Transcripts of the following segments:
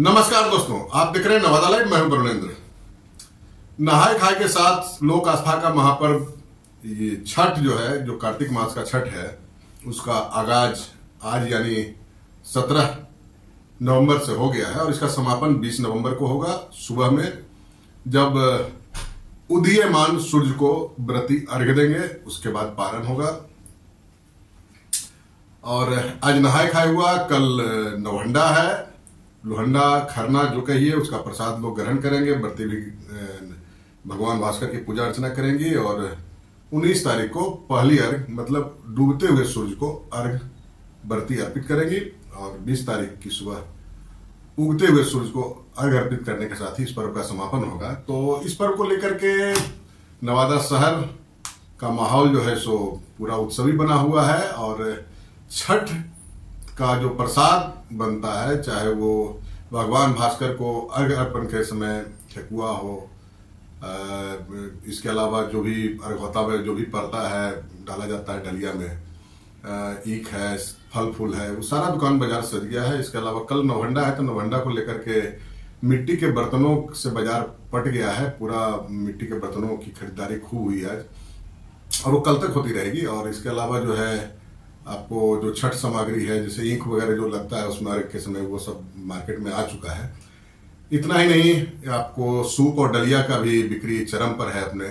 नमस्कार दोस्तों, आप देख रहे हैं नवादा लाइव। मैं हूं वर्णेन्द्र नहाय। खाए के साथ लोक आस्था का महापर्व ये छठ जो है, जो कार्तिक मास का छठ है, उसका आगाज आज यानी 17 नवंबर से हो गया है और इसका समापन 20 नवंबर को होगा सुबह में, जब उदीयमान सूर्य को व्रती अर्घ्य देंगे। उसके बाद पारण होगा और आज नहाय खाए हुआ कल नवहंडा है, लोहंडा खरना जो कहिए, उसका प्रसाद लोग ग्रहण करेंगे। व्रती भी भगवान भास्कर की पूजा अर्चना करेंगी और 19 तारीख को पहली अर्घ मतलब डूबते हुए सूर्य को अर्घ व्रती अर्पित करेंगी और 20 तारीख की सुबह उगते हुए सूर्य को अर्घ अर्पित करने के साथ ही इस पर्व का समापन होगा। तो इस पर्व को लेकर के नवादा शहर का माहौल जो है सो पूरा उत्सवी बना हुआ है और छठ का जो प्रसाद बनता है, चाहे वो भगवान भास्कर को अर्घ अर्पण के समय ठेकुआ हो, इसके अलावा जो भी अर्घौता में जो भी पड़ता है डाला जाता है डलिया में, ईख है, फल फूल है, वो सारा दुकान बाजार सज गया है। इसके अलावा कल नवहंडा है तो नवहंडा को लेकर के मिट्टी के बर्तनों से बाजार पट गया है, पूरा मिट्टी के बर्तनों की खरीदारी खूब हुई आज और वो कल तक होती रहेगी। और इसके अलावा जो है आपको जो छठ सामग्री है जैसे ईख वगैरह जो लगता है उसमें अर्घ के समय वो सब मार्केट में आ चुका है। इतना ही नहीं, आपको सूप और डलिया का भी बिक्री चरम पर है अपने।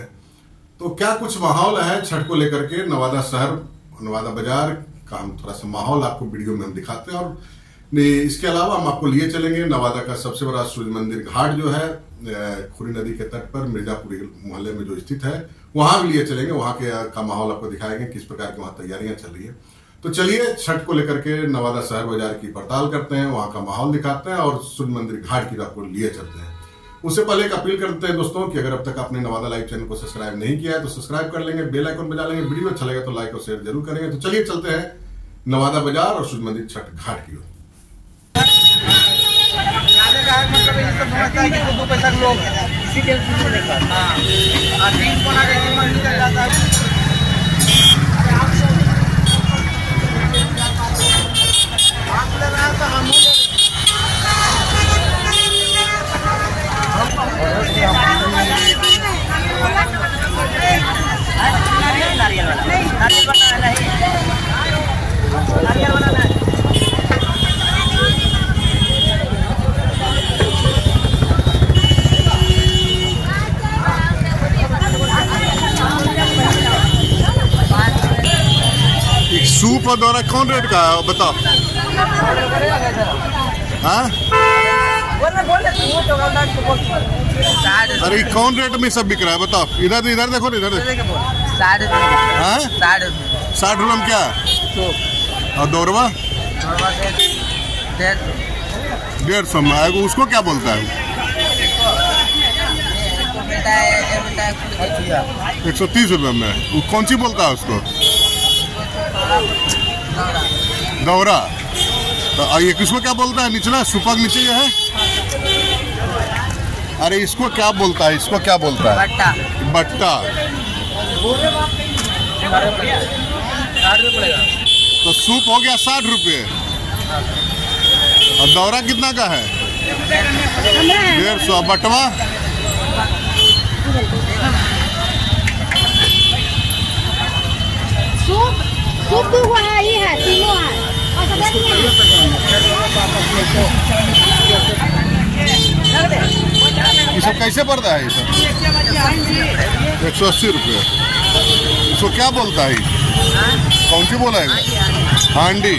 तो क्या कुछ माहौल है छठ को लेकर के नवादा शहर, नवादा बाजार का हम थोड़ा सा माहौल आपको वीडियो में हम दिखाते हैं। और इसके अलावा हम आपको लिए चलेंगे नवादा का सबसे बड़ा सूर्य मंदिर घाट जो है खुरी नदी के तट पर मिर्जापुरी मोहल्ले में जो स्थित है, वहां भी लिए चलेंगे। वहां के का माहौल आपको दिखाएंगे किस प्रकार की वहां तैयारियां चल रही है। तो चलिए छठ को लेकर के नवादा शहर बाजार की पड़ताल करते हैं, वहां का माहौल दिखाते हैं और सूर्य मंदिर घाट की आपको लिए चलते हैं। उससे पहले एक अपील करते हैं दोस्तों कि अगर अब तक आपने नवादा लाइव चैनल को सब्सक्राइब नहीं किया है तो सब्सक्राइब कर लेंगे, बेल आइकन बजा लेंगे, वीडियो अच्छा लगे तो लाइक और शेयर जरूर करेंगे। तो चलिए चलते हैं नवादा बाजार और सूर्य मंदिर छठ घाट की ओर। सूप और दौरा कौन रेट का है बताओ? अरे कौन रेट में सब बिक रहा है बताओ? इधर इधर देखो, इधर देखो। 60 रुपये में क्या? और दौरवा 150 में आएगा, उसको क्या बोलता है? 130 रुपये में। वो कौन सी बोलता है उसको? दौरा। तो ये किसको क्या बोलता है? निचला सुपक नीचे ये है। अरे इसको क्या बोलता है? इसको क्या बोलता है? बट्टा। तो सूप हो गया 60 रुपये और दौरा कितना का है? 150। बटवा है, तीनों है। ये सब कैसे पड़ता है? ये सब 180 रुपये। इसको क्या बोलता है? कौन सी बोला है? हांडी।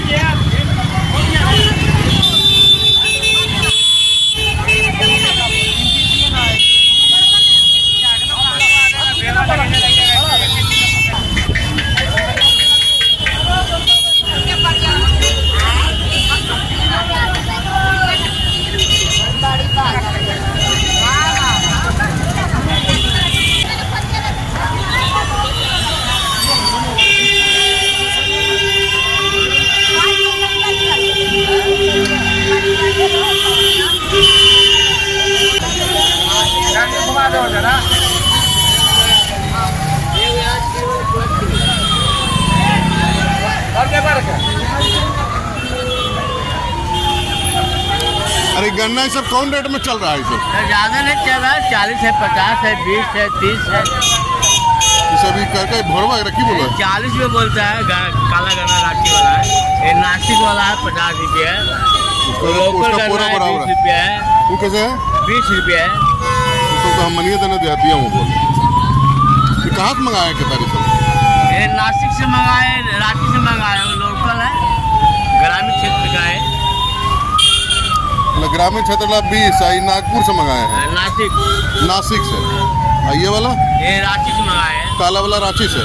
ये गन्ना ये सब कौन रेट में चल रहा है? सर ज्यादा नहीं चल रहा है, 40 है 50 है 20 है 30 है। सभी करके भरवा रखी बोला 40 में बोलता है, काला गन्ना राखी वाला है, नासिक वाला है 50 रुपये है, वो कैसे है 20 रुपये है। तो हम मनिया देने दे दिया हूँ। बोल कहाँ से मंगाया? कितना नासिक से मंगाए, रांची से मंगाए, लोकल है, ग्रामीण क्षेत्र का है। ग्रामीण क्षेत्र ला 20 आई नागपुर से मंगाए हैं, नासिक से। ये वाला ये रांची से मंगाए हैं, काला वाला रांची से।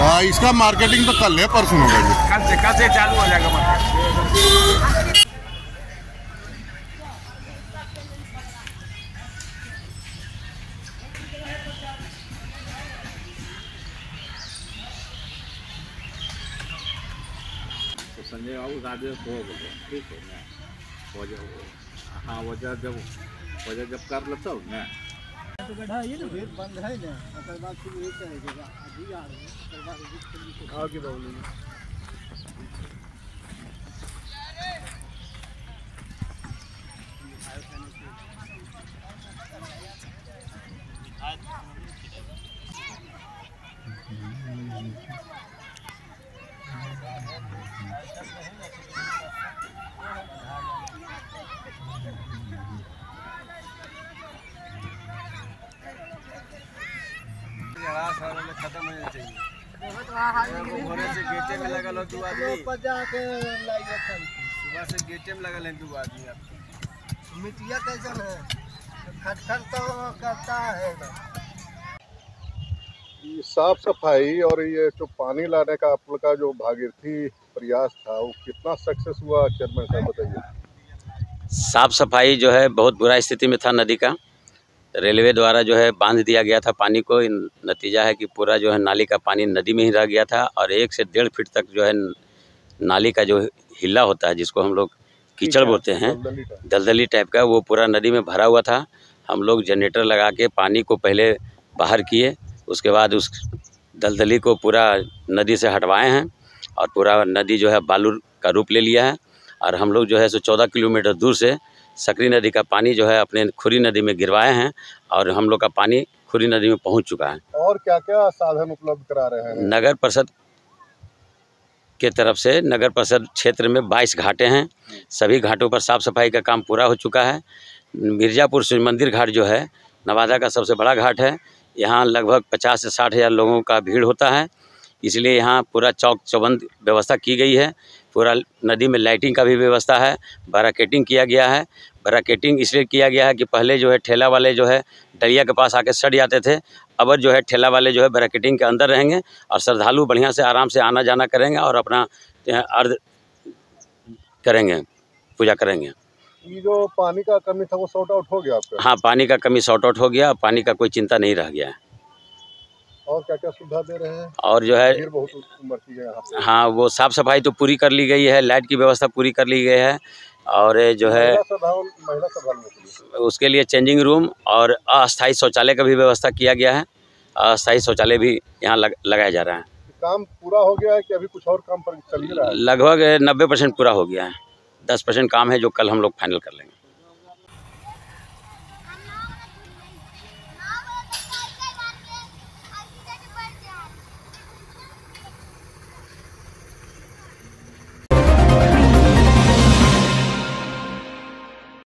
हाँ, इसका मार्केटिंग तो कल है, परसों होगा जी, कल से चालू हो जाएगा मार्केट। संजय बाबू गाड़ी हो गए, ठीक है ना, हो जाओ। हाँ, वजह जब कर लेता हूँ ना, तो गड्ढा ये ना रेट बंद है ना, उसके बाद फिर रेट चलेगा। अभी आ रहे हैं खा के बाबू खत्म होना चाहिए। गेटे में लगा लो 2 आदमी, सुबह से गेटे में लगा ले 2 आदमी। आपको मिट्टिया कैसा है? खटखट तो करता है। ये साफ सफाई और ये जो पानी लाने का आप लोग का जो भागीरथी प्रयास था, वो कितना सक्सेस हुआ चेयरमैन साहब बताइए। साफ सफाई जो है बहुत बुरा स्थिति में था, नदी का रेलवे द्वारा जो है बांध दिया गया था पानी को। नतीजा है कि पूरा जो है नाली का पानी नदी में ही रह गया था, और 1 से 1.5 फीट तक जो है नाली का जो हिला होता है, जिसको हम लोग कीचड़ बोलते हैं, दलदली टाइप का, वो पूरा नदी में भरा हुआ था। हम लोग जनरेटर लगा के पानी को पहले बाहर किए, उसके बाद उस दलदली को पूरा नदी से हटवाए हैं, और पूरा नदी जो है बालू का रूप ले लिया है। और हम लोग जो है सो 14 किलोमीटर दूर से सकरी नदी का पानी जो है अपने खुरी नदी में गिरवाए हैं, और हम लोग का पानी खुरी नदी में पहुंच चुका है। और क्या क्या साधन उपलब्ध करा रहे हैं? नगर परिषद के तरफ से नगर परिषद क्षेत्र में 22 घाटें हैं, सभी घाटों पर साफ सफाई का काम पूरा हो चुका है। मिर्जापुर सूर्य मंदिर घाट जो है नवादा का सबसे बड़ा घाट है, यहाँ लगभग 50 से 60 हज़ार लोगों का भीड़ होता है, इसलिए यहाँ पूरा चौक चौबंद व्यवस्था की गई है। पूरा नदी में लाइटिंग का भी व्यवस्था है, बैरिकेडिंग किया गया है। बैरिकेडिंग इसलिए किया गया है कि पहले जो है ठेला वाले जो है डलिया के पास आके सड़ जाते थे, अब जो है ठेला वाले जो है बैरिकेडिंग के अंदर रहेंगे, और श्रद्धालु बढ़िया से आराम से आना जाना करेंगे और अपना अर्घ करेंगे, पूजा करेंगे। ये जो पानी का कमी था वो सॉर्ट आउट हो गया आपका? हाँ, पानी का कमी सॉर्ट आउट हो गया, पानी का कोई चिंता नहीं रह गया है। और क्या क्या सुविधा दे रहे हैं? और जो है बहुत उम्र की है यहाँ पे। हाँ, वो साफ सफाई तो पूरी कर ली गई है, लाइट की व्यवस्था पूरी कर ली गई है, और जो है महिला उसके लिए चेंजिंग रूम और अस्थायी शौचालय का भी व्यवस्था किया गया है। अस्थायी शौचालय भी यहाँ लगाया जा रहा है। काम पूरा हो गया है कि अभी कुछ और काम पर चल रहा है? लगभग 90% पूरा हो गया है, 10% काम है जो कल हम लोग फाइनल कर लेंगे।